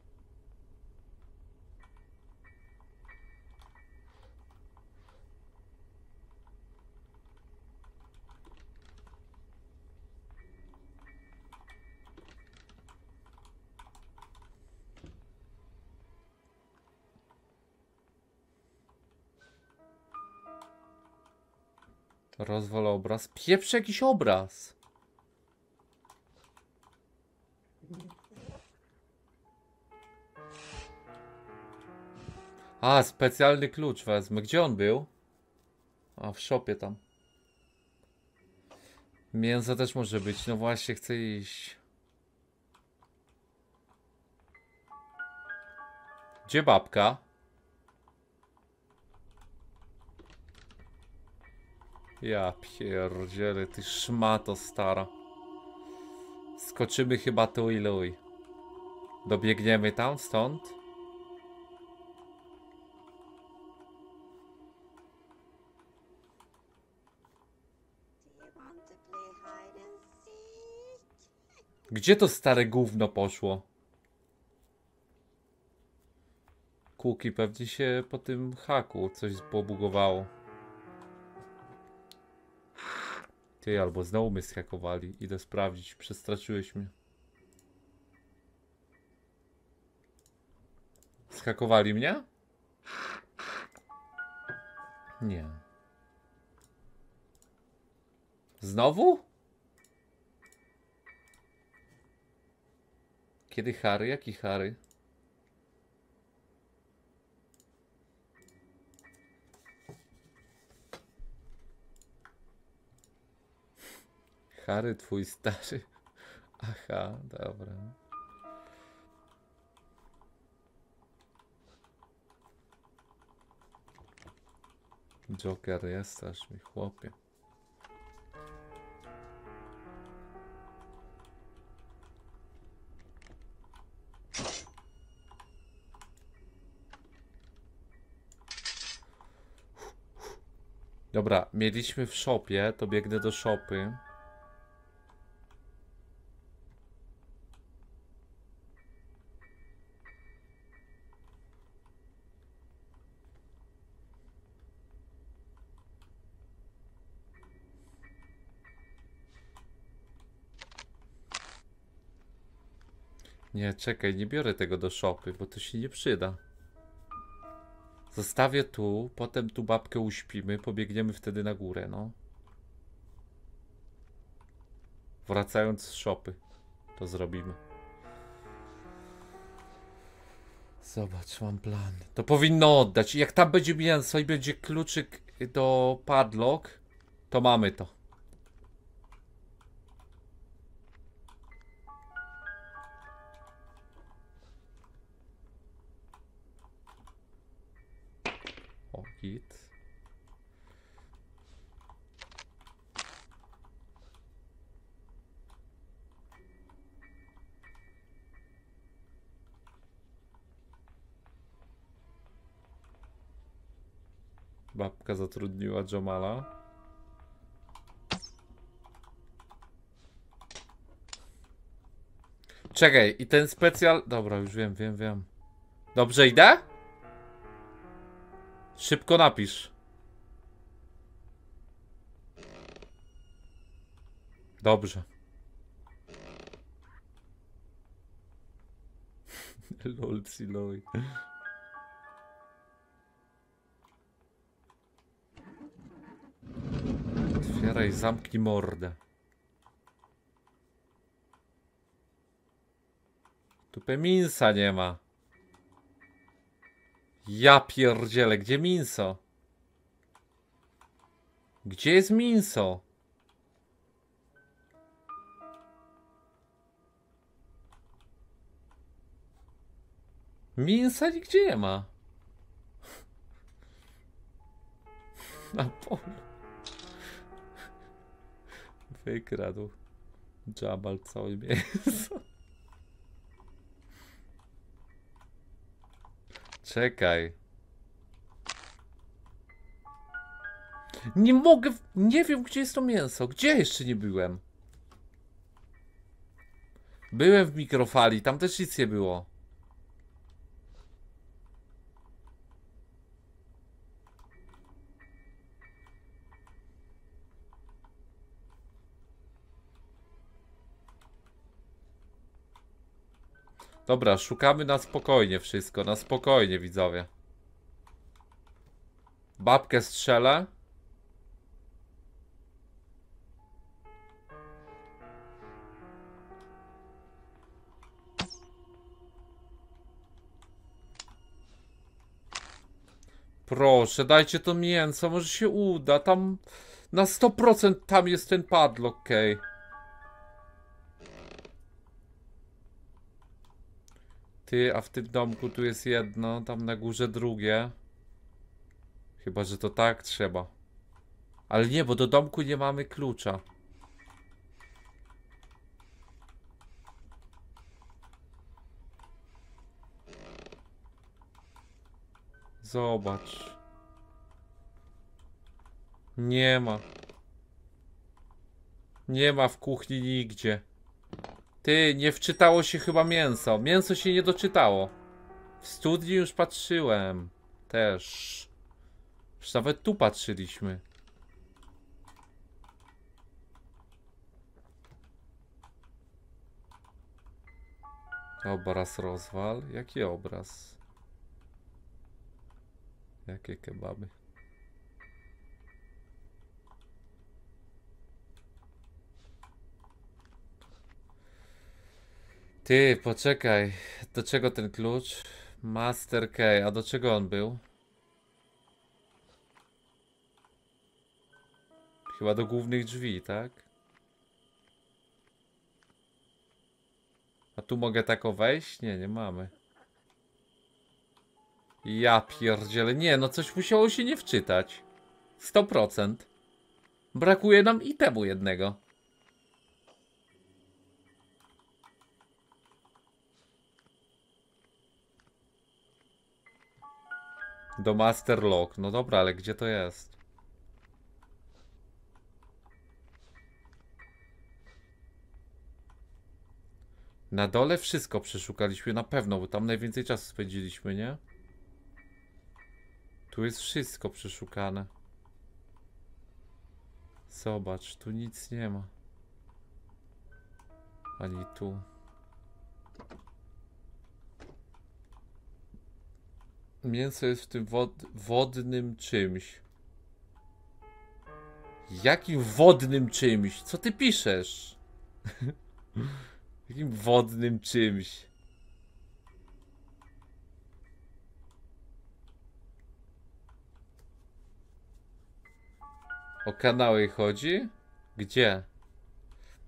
Rozwal obraz. Pieprzy jakiś obraz. A, specjalny klucz wezmę. Gdzie on był? A, w szopie tam. Mięso też może być. No właśnie, chcę iść. Gdzie babka? Ja pierdzielę, ty szmato stara. Skoczymy chyba tu i luj. Dobiegniemy tam stąd. Gdzie to stare gówno poszło? Kuki pewnie się po tym haku coś pobugowało. Ty, albo znowu mnie zhakowali. Idę sprawdzić, przestraszyłeś mnie. Zhakowali mnie? Nie. Znowu? Kiedy Harry? Jaki Harry? Harry, twój stary. Aha, dobra. Joker, jesteś mi chłopie. Dobra, mieliśmy w shopie, to biegnę do shopy. Nie, czekaj, nie biorę tego do shopy, bo to się nie przyda. Zostawię tu, potem tu babkę uśpimy, pobiegniemy wtedy na górę, no. Wracając z shopy, to zrobimy. Zobacz, mam plan. To powinno oddać. Jak tam będzie mięso i będzie kluczyk do padlock, to mamy to. Hit. Babka zatrudniła Jamala. Czekaj, i ten specjal... Dobra, już wiem, wiem, wiem. Dobrze idę? Szybko napisz. Dobrze. Lolci loj. Otwieraj, zamknij mordę. Tu peminsa nie ma. Ja pierdzielę, gdzie minso? Gdzie jest minso? Minsa nigdzie nie ma. Na polu. Wykradł Jabal całe mięso. Czekaj. Nie mogę, nie wiem gdzie jest to mięso. Gdzie jeszcze nie byłem? Byłem w mikrofali, tam też nic nie było. Dobra, szukamy na spokojnie wszystko, na spokojnie widzowie. Babkę strzelę. Proszę, dajcie to mięso, może się uda, tam na sto procent tam jest ten padlock, okej. Okay. Ty, a w tym domku tu jest jedno, tam na górze drugie. Chyba, że to tak trzeba. Ale nie, bo do domku nie mamy klucza. Zobacz. Nie ma. Nie ma w kuchni nigdzie. Ty, nie wczytało się chyba mięso. Mięso się nie doczytało. W studni już patrzyłem. Też. Już nawet tu patrzyliśmy. Obraz rozwal. Jaki obraz? Jakie kebaby? Ty, poczekaj, do czego ten klucz? Master Key, a do czego on był? Chyba do głównych drzwi, tak? A tu mogę tako wejść? Nie, nie mamy. Ja pierdzielę. Nie, no coś musiało się nie wczytać. sto procent. Brakuje nam itemu jednego. Do Master Lock. No dobra, ale gdzie to jest? Na dole wszystko przeszukaliśmy na pewno, bo tam najwięcej czasu spędziliśmy, nie? Tu jest wszystko przeszukane. Zobacz, tu nic nie ma. Ani tu. Mięso jest w tym wod wodnym czymś. Jakim wodnym czymś? Co ty piszesz? Jakim wodnym czymś? O kanały chodzi? Gdzie?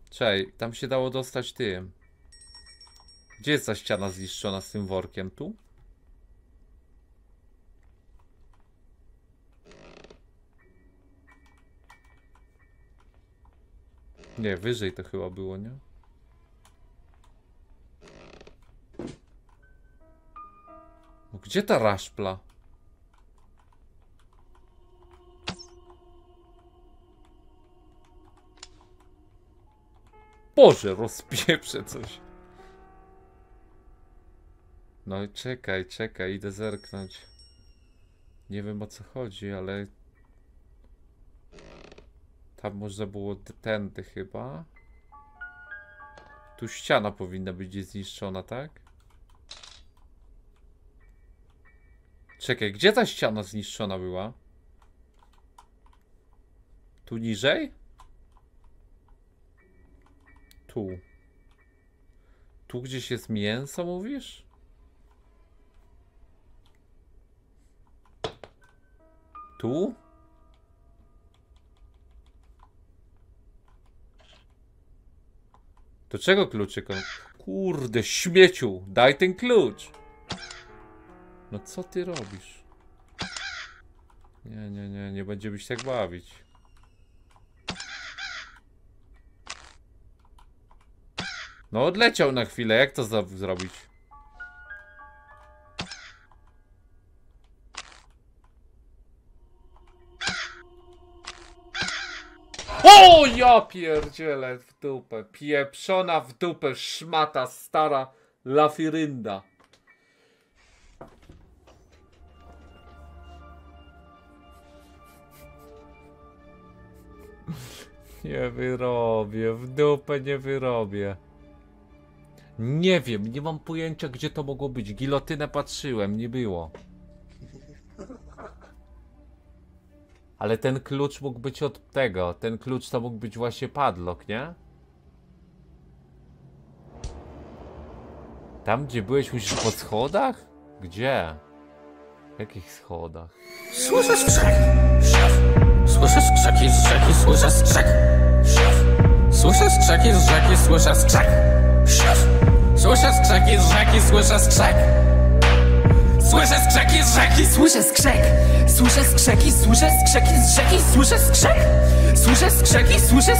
Czekaj, tam się dało dostać tym. Gdzie jest ta ściana zniszczona z tym workiem? Tu? Nie, wyżej to chyba było, nie? No, gdzie ta raszpla? Boże, rozpieprzę coś. No i czekaj, czekaj, idę zerknąć. Nie wiem, o co chodzi, ale... Tam można było tędy chyba. Tu ściana powinna być zniszczona, tak? Czekaj, gdzie ta ściana zniszczona była? Tu niżej? Tu. Tu gdzieś jest mięso, mówisz? Tu? Do czego kluczyk? Kurde, śmieciu! Daj ten klucz! No co ty robisz? Nie, nie, nie, nie będziemy się tak bawić. No odleciał na chwilę, jak to za zrobić? O, ja pierdzielę w dupę, pieprzona w dupę, szmata stara lafirynda. Nie wyrobię, w dupę nie wyrobię. Nie wiem, nie mam pojęcia, gdzie to mogło być. Gilotynę patrzyłem, nie było. Ale ten klucz mógł być od tego. Ten klucz to mógł być właśnie padlock, nie? Tam, gdzie byłeś, już po schodach? Gdzie? W jakich schodach? Słyszę skrzek! Słyszę skrzeki z rzeki, słyszę skrzek! Słyszę skrzeki z rzeki, słyszę skrzek! Słyszę skrzeki z rzeki, słyszę skrzek! Słyszę skrzeki z rzeki, słyszę skrzek! Słyszę skrzeki, słyszę skrzeki z rzeki, słyszę skrzek! Słyszę skrzeki, słyszę